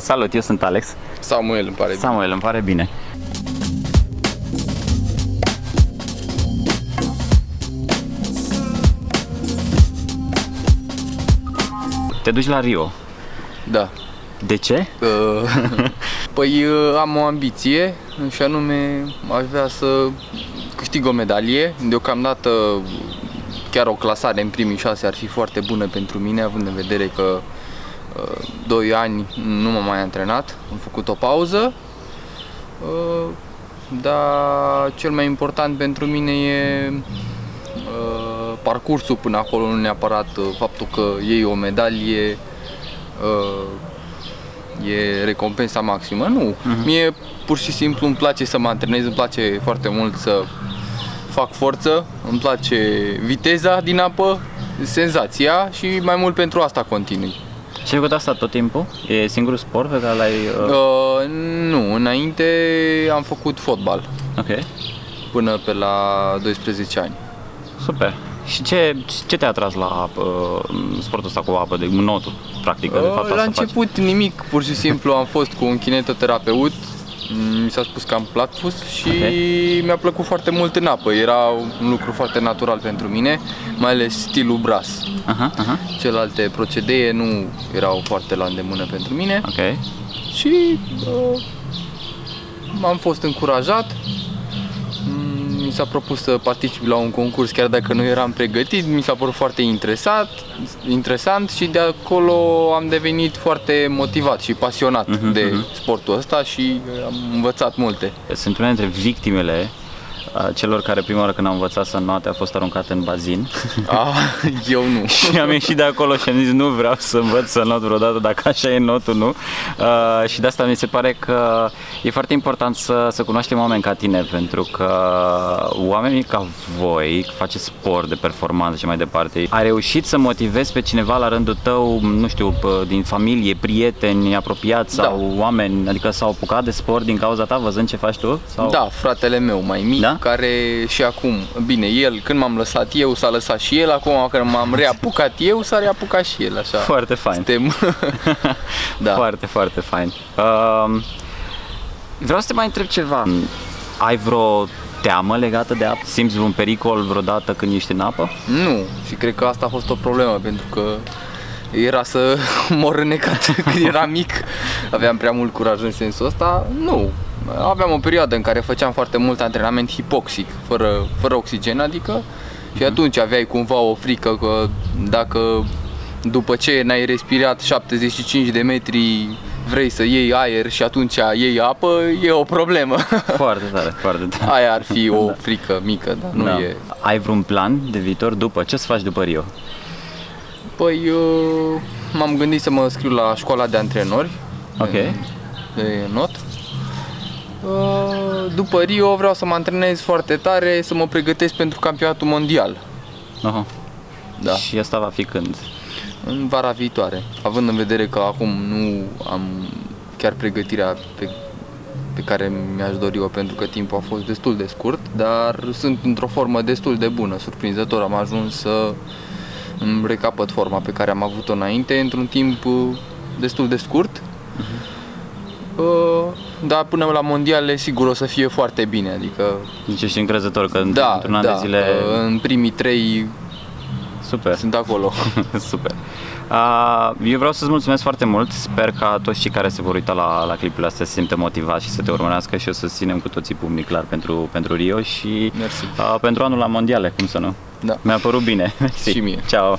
Salut, eu sunt Alex. Samuel, îmi pare bine. Samuel, îmi pare bine. Te duci la Rio? Da. De ce? Păi am o ambiție și anume aș vrea să câștig o medalie. Deocamdată chiar o clasare în primii 6 ar fi foarte bună pentru mine, având în vedere că 2 ani nu m-am mai antrenat, am făcut o pauză, dar cel mai important pentru mine e parcursul până acolo, nu neapărat faptul că iei o medalie e recompensa maximă, nu. Mie pur și simplu îmi place să mă antrenez, îmi place foarte mult să fac forță, îmi place viteza din apă, senzația și mai mult pentru asta continui. Și ai făcut asta tot timpul? E singurul sport pe care l-ai... Nu, înainte am făcut fotbal. Ok. Până pe la 12 ani. Super. Și ce te-a atras la sportul ăsta cu apă, de notul, practic? La început nimic, pur și simplu am fost cu un kinetoterapeut, mi s-a spus că am platfus și mi-a plăcut foarte mult în apă, era un lucru foarte natural pentru mine, mai ales stilul bras. Celelalte procedee nu erau foarte la îndemână pentru mine. Și am fost încurajat. Mi s-a propus să particip la un concurs, chiar dacă nu eram pregătit, mi s-a părut foarte interesant și de acolo am devenit foarte motivat și pasionat de sportul ăsta și am învățat multe. Sunt una dintre victimele celor care prima oară când am învățat să înoate a fost aruncat în bazin. Eu nu. Și am ieșit de acolo și am zis nu vreau să învăț să înot vreodată, dacă așa e înotul, nu. Și de asta mi se pare că e foarte important să cunoaștem oameni ca tine, pentru că oamenii ca voi, faceți sport de performanță și mai departe, a reușit să motivezi pe cineva la rândul tău, nu știu, din familie, prieteni, apropiați sau oameni, adică s-au apucat de sport din cauza ta, văzând ce faci tu? Sau... Da, fratele meu mai mic. Care și acum, bine, el când m-am lăsat eu s-a lăsat și el, acum când m-am reapucat eu s-a reapucat și el, așa. Foarte fain. Suntem... Foarte, foarte fain. Vreau să te mai întreb ceva. Ai vreo teamă legată de apă? Simți vreun pericol vreodată când ești în apă? Nu, și cred că asta a fost o problemă, pentru că era să mor înecat când eram mic. Aveam prea mult curaj în sensul ăsta, nu. Aveam o perioadă în care făceam foarte mult antrenament hipoxic, fără oxigen, adică, și atunci aveai cumva o frică că dacă după ce n-ai respirat 75 de metri vrei să iei aer și atunci iei apă, e o problemă. Foarte tare, foarte tare. Aia ar fi o frică mică, dar nu e. Ai vreun plan de viitor după? Ce să faci după Rio? Păi, m-am gândit să mă scriu la școala de antrenori de not. După Rio vreau să mă antrenez foarte tare, să mă pregătesc pentru campionatul mondial. Da. Și asta va fi când? În vara viitoare, având în vedere că acum nu am chiar pregătirea pe care mi-aș dori eu, pentru că timpul a fost destul de scurt, dar sunt într-o formă destul de bună, surprinzător, am ajuns să îmi recapăt forma pe care am avut-o înainte într-un timp destul de scurt. Dar până la mondiale sigur o să fie foarte bine, adică... Deci ești încrezător că într-un an de zile... în primii 3 Super. Sunt acolo. Super. Eu vreau să-ți mulțumesc foarte mult, sper ca toți cei care se vor uita la clipul astea să se simtă motivați și să te urmărească și o să ținem cu toții public clar pentru Rio și pentru anul la mondiale, cum să nu? Mi-a părut bine. Și mie. Ciao.